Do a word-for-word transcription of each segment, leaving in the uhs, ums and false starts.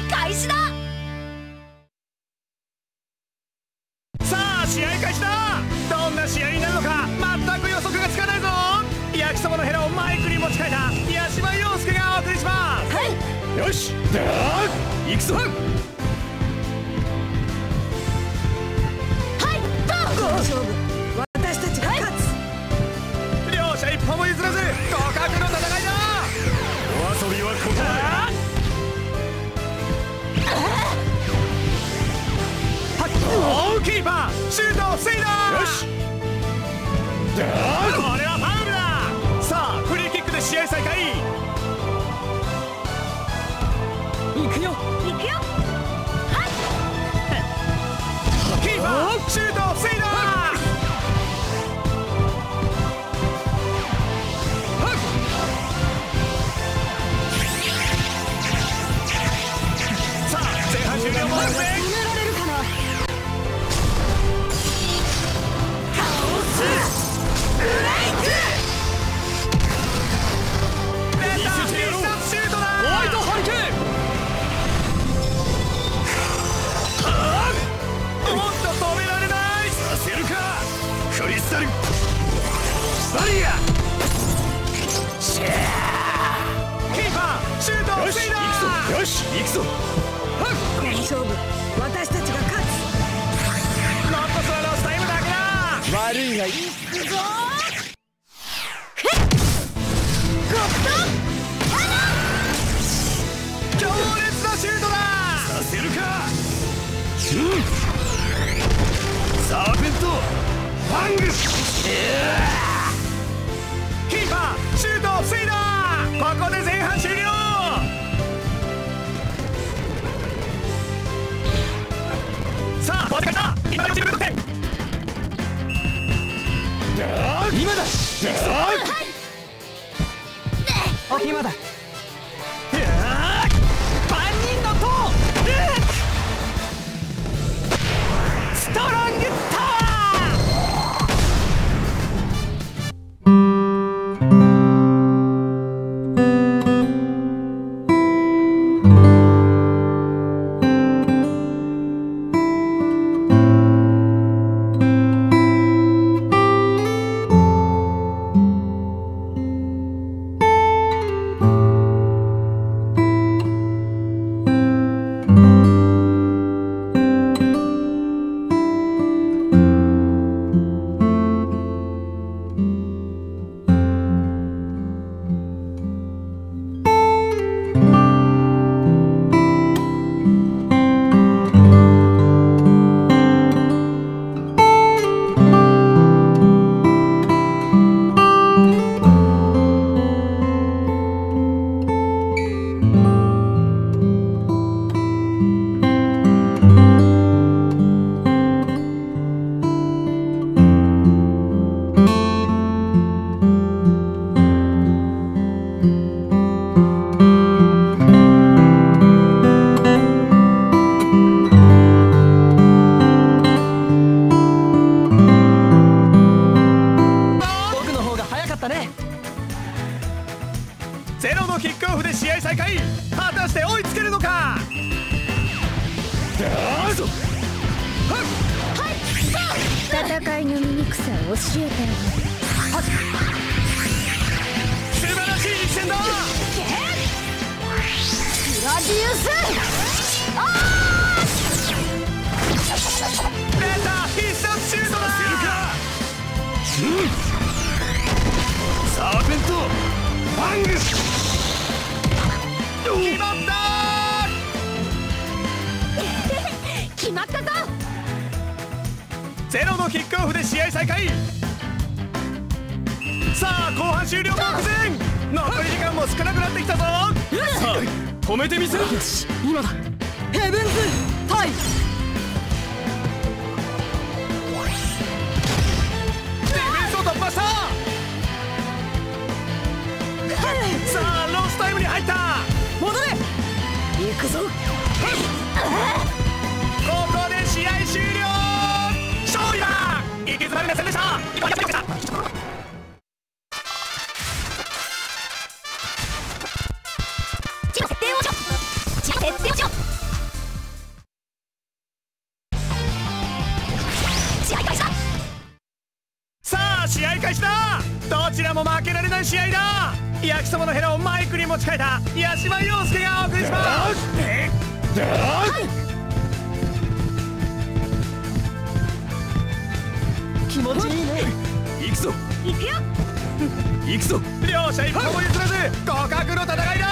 合開始だ。さあ試合開始だ。どんな試合になるのか全く予測がつかないぞ。焼きそばのヘラをマイクに持ち替えた八嶋陽介がお送りします。はい、よしではいくぞ。はいどう勝負、私たちが勝つ。両者一歩も譲らず互角の戦いだ。お遊びはここだ。おーキーパーシュートを防いだ。よしこれはファウルだ。さあフリーキックで試合再開。いくよいくよ。はいキーパーシュートを防いだ。さあ前半終了もですね。よし行くぞ。この勝負、私たちが勝つ。ロッドスワローズタイムだけだ。悪いがいくぞ。強烈なシュートだ。させるか。うん、サーペントファング。キーパーシュートを防いだ。ここで前半終了。さあ、わかった。今のチーム得点。今だ。お暇だ。万人の塔。ストロングタワー。戦いの醜さを教えてあげる。素晴らしい力戦だ。グラディウスオン。出た必殺シュートだ。サーペントファングス決まった決まったぞ。ゼロのキックオフで試合再開。さあ後半終了目前、残り時間も少なくなってきたぞ。さあ止めてみせる。よし今だ。ヘブンズタイ。ディフェンスを突破した。さあロスタイムに入った。戻れ行くぞ。ここで試合終了。行き詰まりませんでした。試合開始だ。どちらも負けられない試合だ。焼きそばのヘラをマイクに持ち替えた八嶋陽介がお送りします。気持ちいいね。行くぞ行くよ行くぞ。両者一歩も譲らず互角の戦いだ。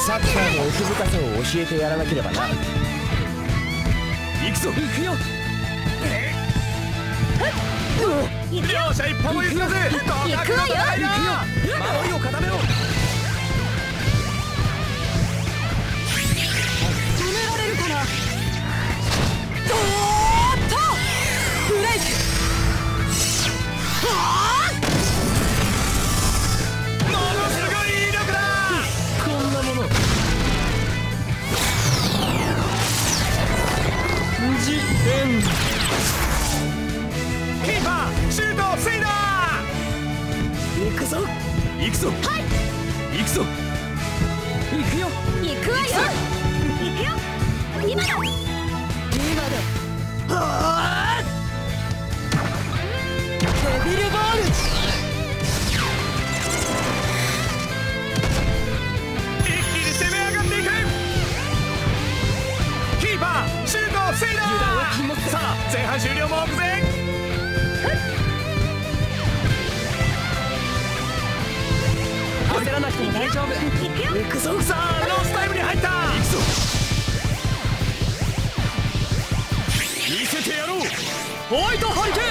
サッカーの奥深さを教えてやらなければな。行くぞ行くよ。両者一歩も譲らず互角の戦いだ。守りを固めろ。止められるかな。おーっとブレイク。ものすごい威力だ。こんなものじえん。キーパーシュート防いだ。行くぞ行くぞはい行くぞ行くよ行くわよ行くよ今だ今だ。はあビルボール。一気に攻め上がっていく。キーパーシュートを防いだ。さあ前半終了も目前。焦らなくても大丈夫。行くぞ。さあロスタイムに入った。行くぞ見せてやろう。ホワイトハリケーン。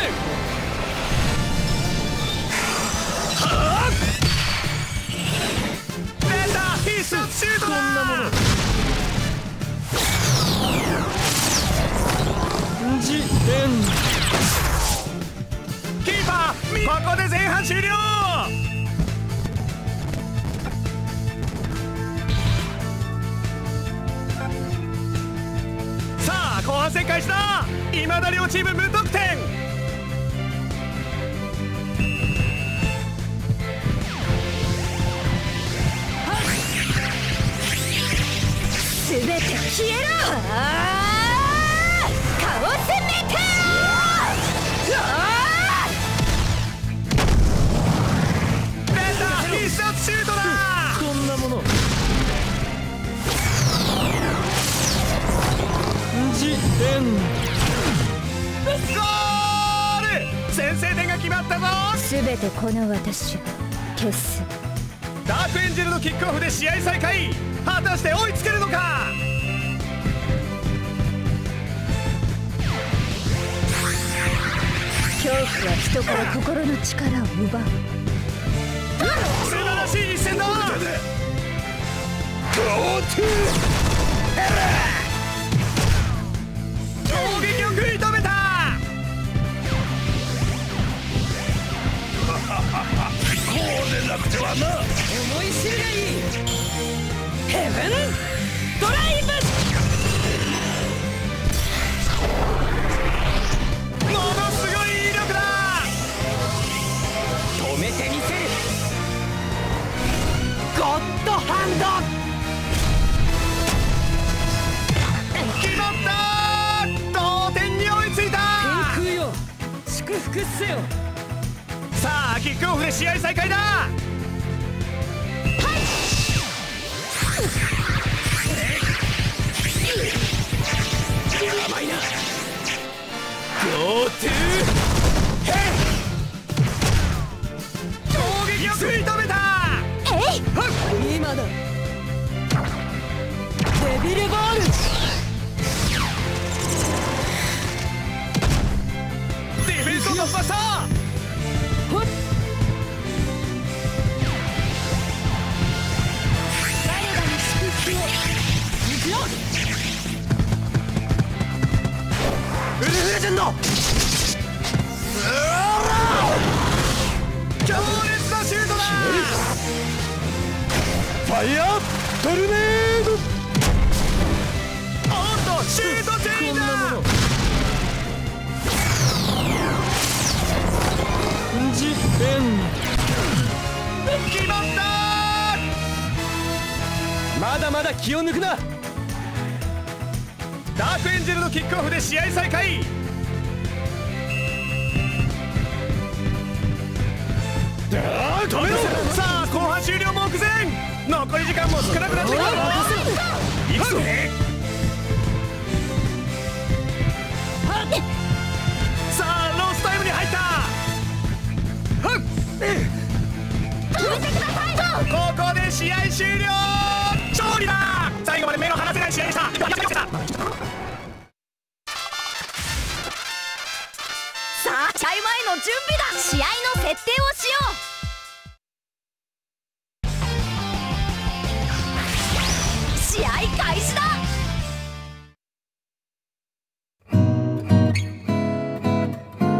シュートだ。キーパーここで前半終了。さあ後半戦開始だ。いまだ両チーム無得点。全て消えろ。カオスメター。出た必殺シュートだ。こんなものじえん。ゴール。先制点が決まったぞ。全てこの私消す。ダークエンジェルのキックオフで試合再開。果たして追いつけるのか。恐怖は人から心の力を奪う。素晴らしい一戦だ。攻撃を食い止めた。こうでなくてはな。思い知るがいい。ヘブンドライブ。ものすごい威力だ。止めてみせる。ゴッドハンド決まった。同点に追いついた。天空よ祝福せよ。さあキックオフで試合再開だ。まだまだ気を抜くな。ダークエンジェルのキックオフで試合再開。だ。あー、止めろ。さあ後半終了目前、残り時間も少なくなってきた。行くぞ。さあロースタイムに入った。はっ、止めてください。ここで試合終了。勝利だ。最後まで目の離せない試合でした。試合前の準備だ。試合の設定をしよう。試合開始だ。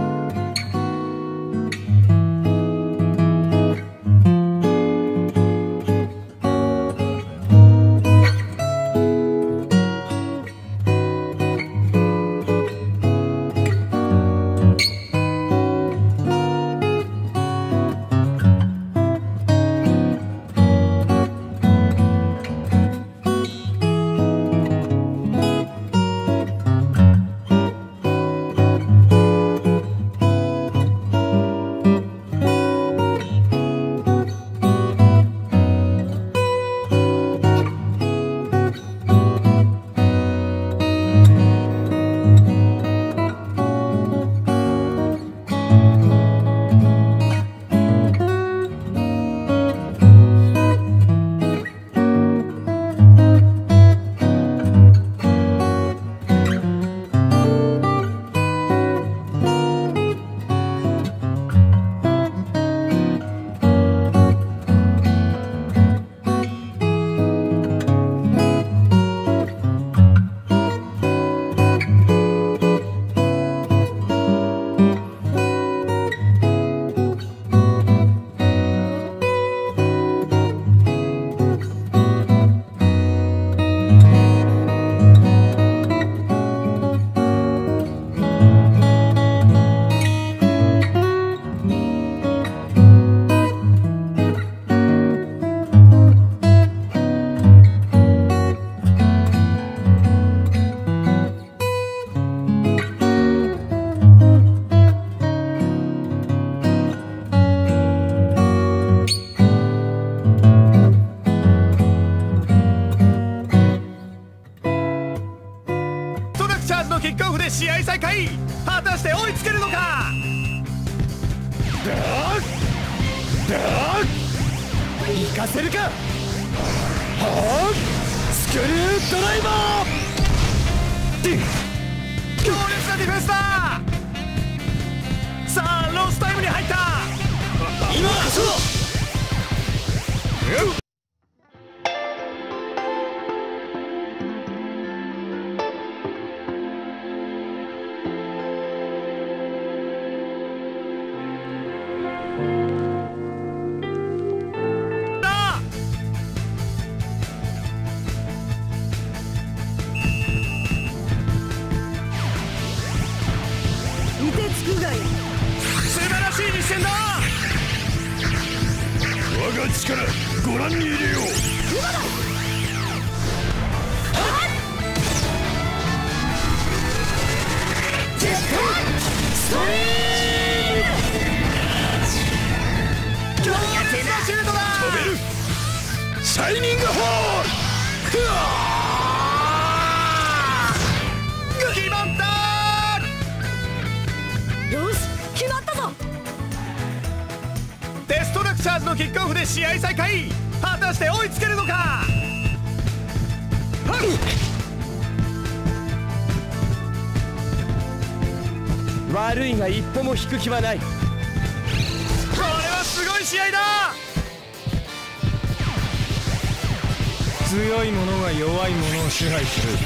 キックオフで試合再開。果たして追いつけるのか。行かせるか。スクリュードライバー。強烈なディフェンスだ。さあロスタイムに入った。今そう。力ご覧に入れよう。シャイニングホール。決まった。よし、決まったぞ。デストラクチャーズのキックオフで試合再開。果たして追いつけるのか。悪いが一歩も引く気はない。これはすごい試合だ。強い者が弱い者を支配する。見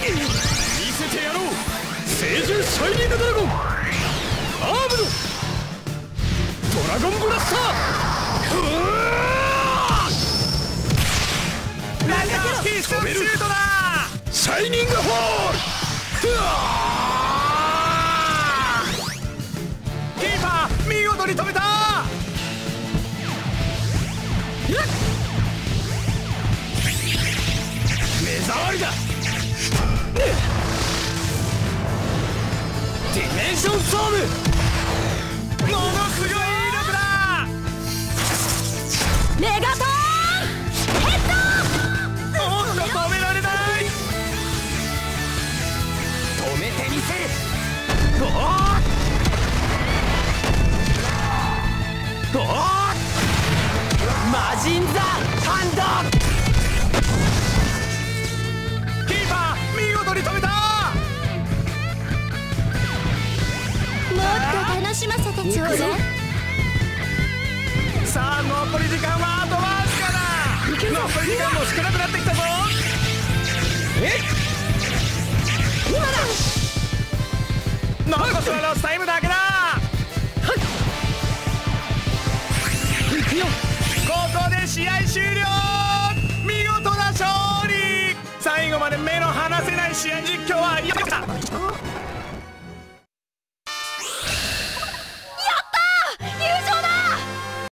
せてやろう。聖獣シャイニングドラゴンアームドドラゴンブラスター。ラガキースシュートだ。シャイニングホール。キーパー見事に止めた。目障りだ。ディメンションサーブ。ものすごい威力だ。メガトーンヘッド。おっと、止められない。止めてみせ。おおおマジンザハンド。キーパー見事に止めた。もっと楽しませてちょうだい。さあ残り時間はあとわずかだ。残り時間も少なくなってきたぞ。え今だ。残すはラストタイムだけだ。はいくよ。ここで試合終了。見事な勝利。最後まで目の離せない試合実況はやりました。